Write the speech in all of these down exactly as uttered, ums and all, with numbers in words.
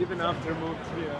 Even after moves here.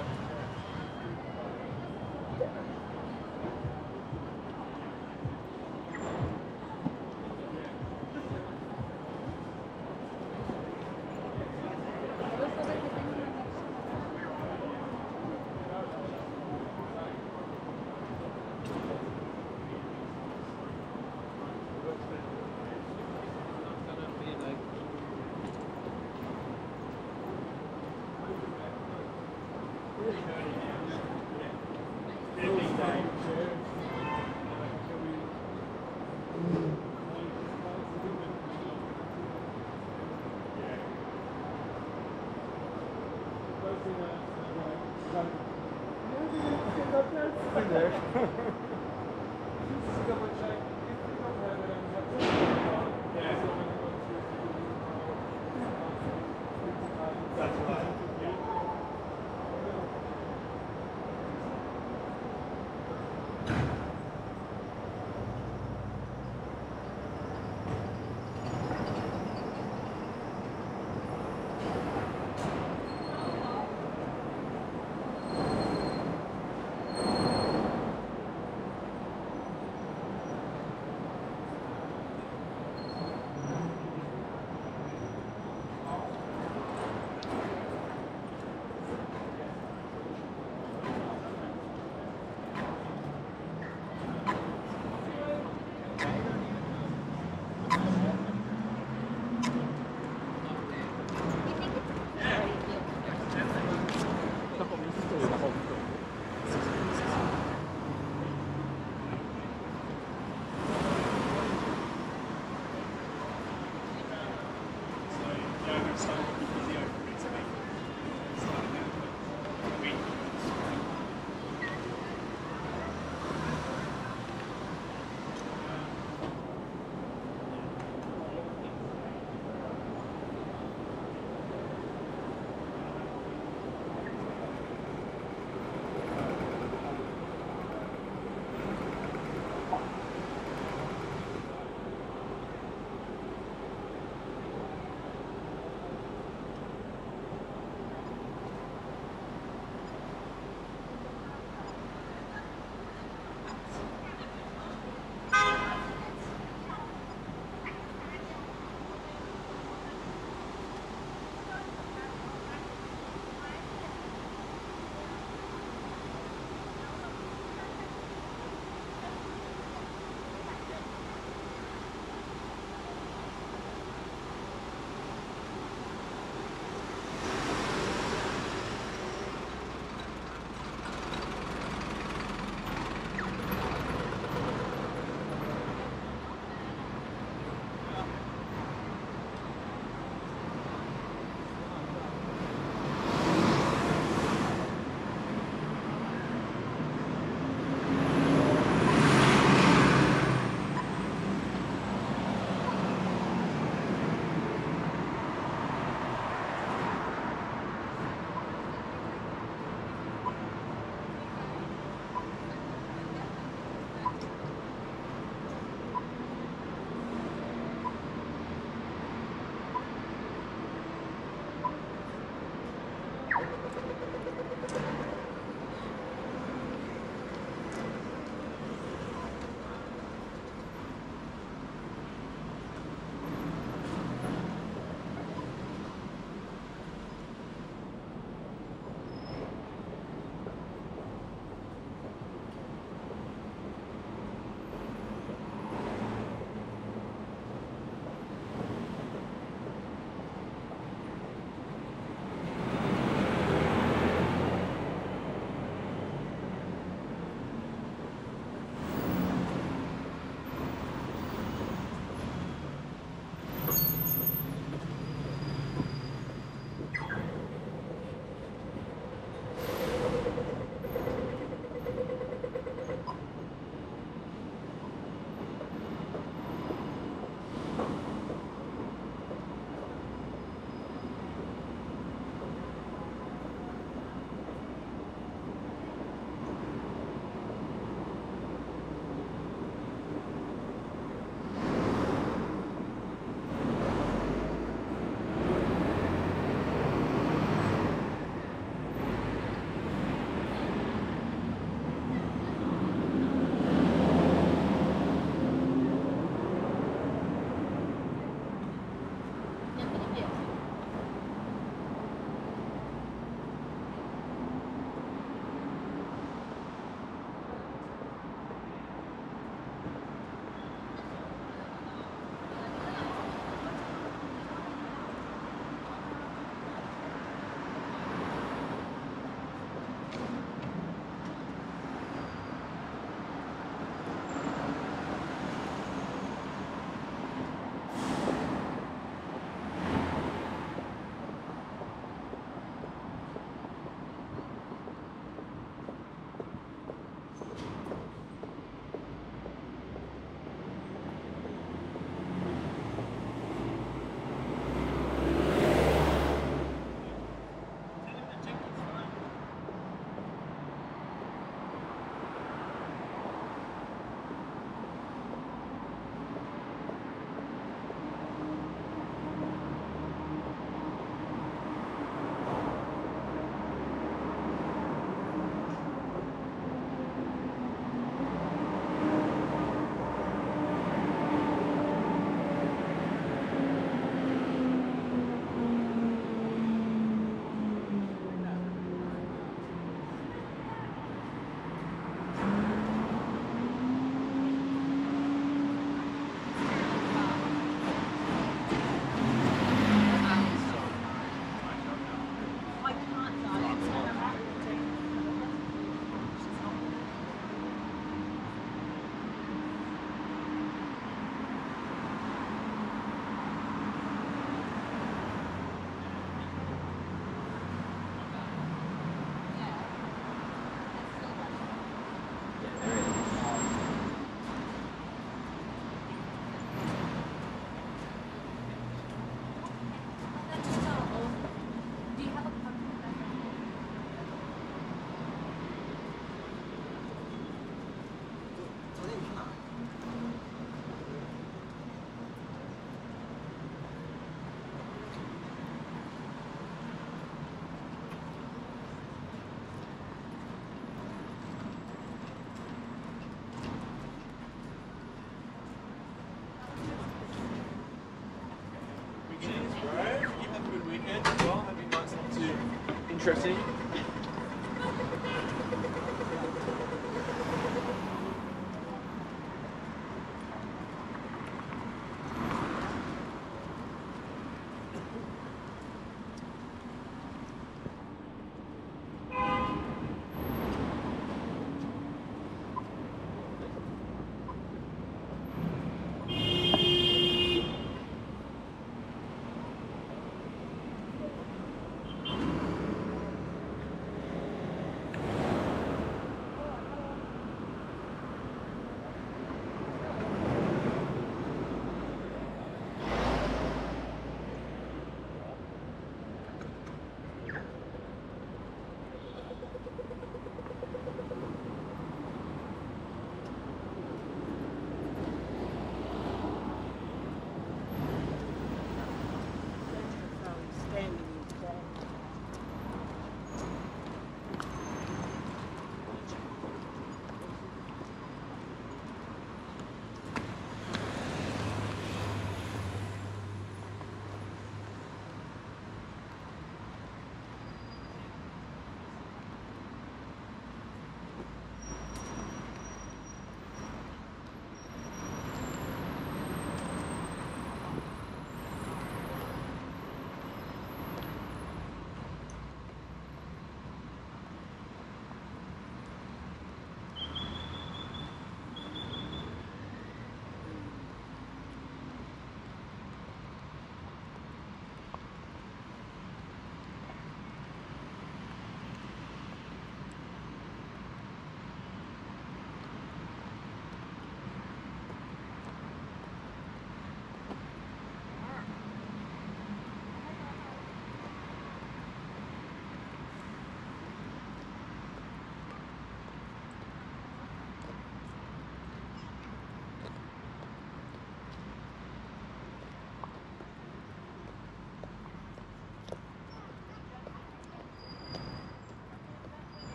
interesting.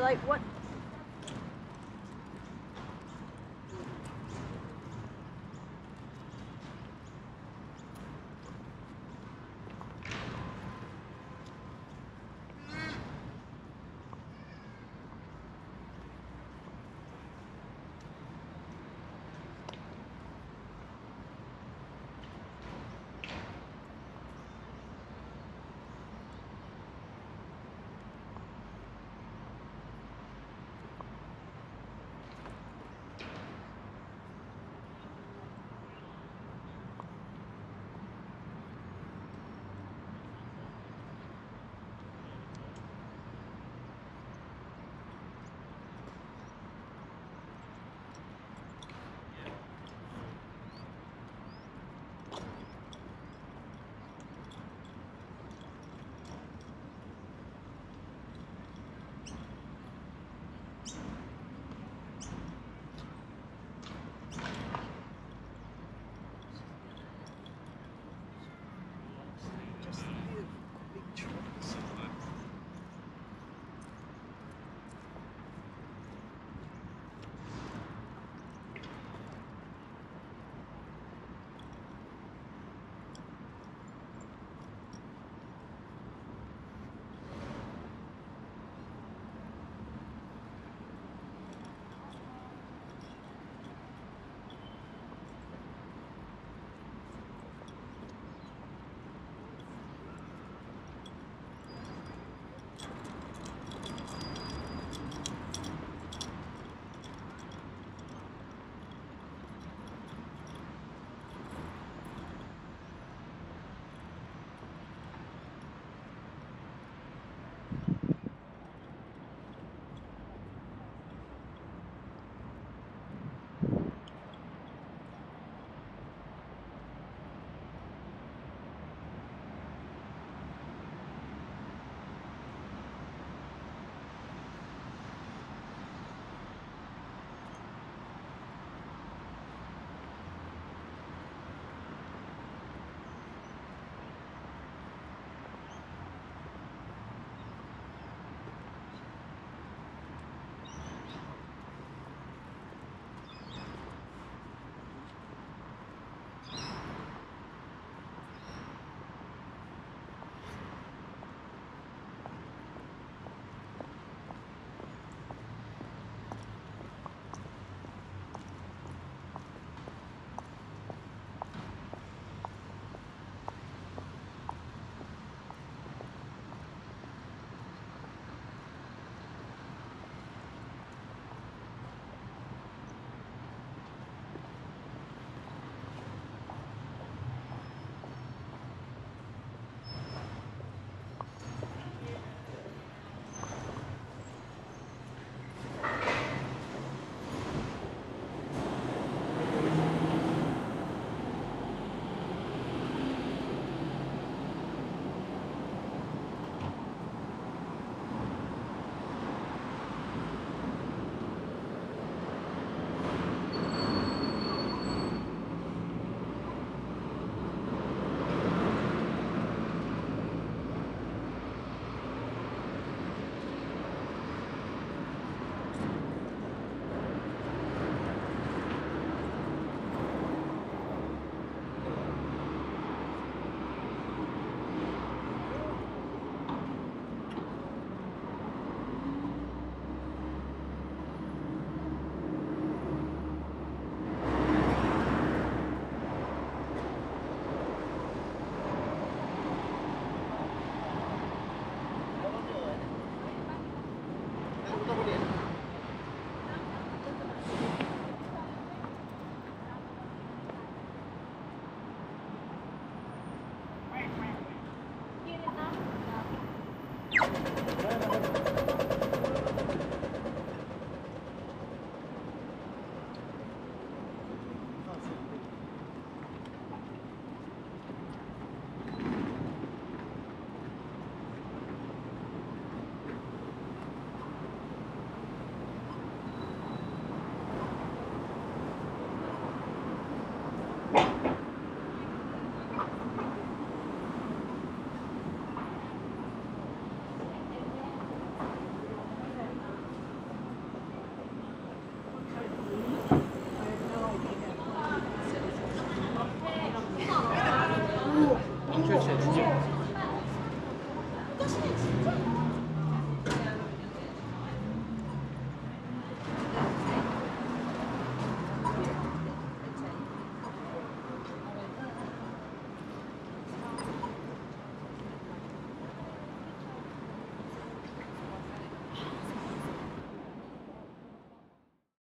Like what?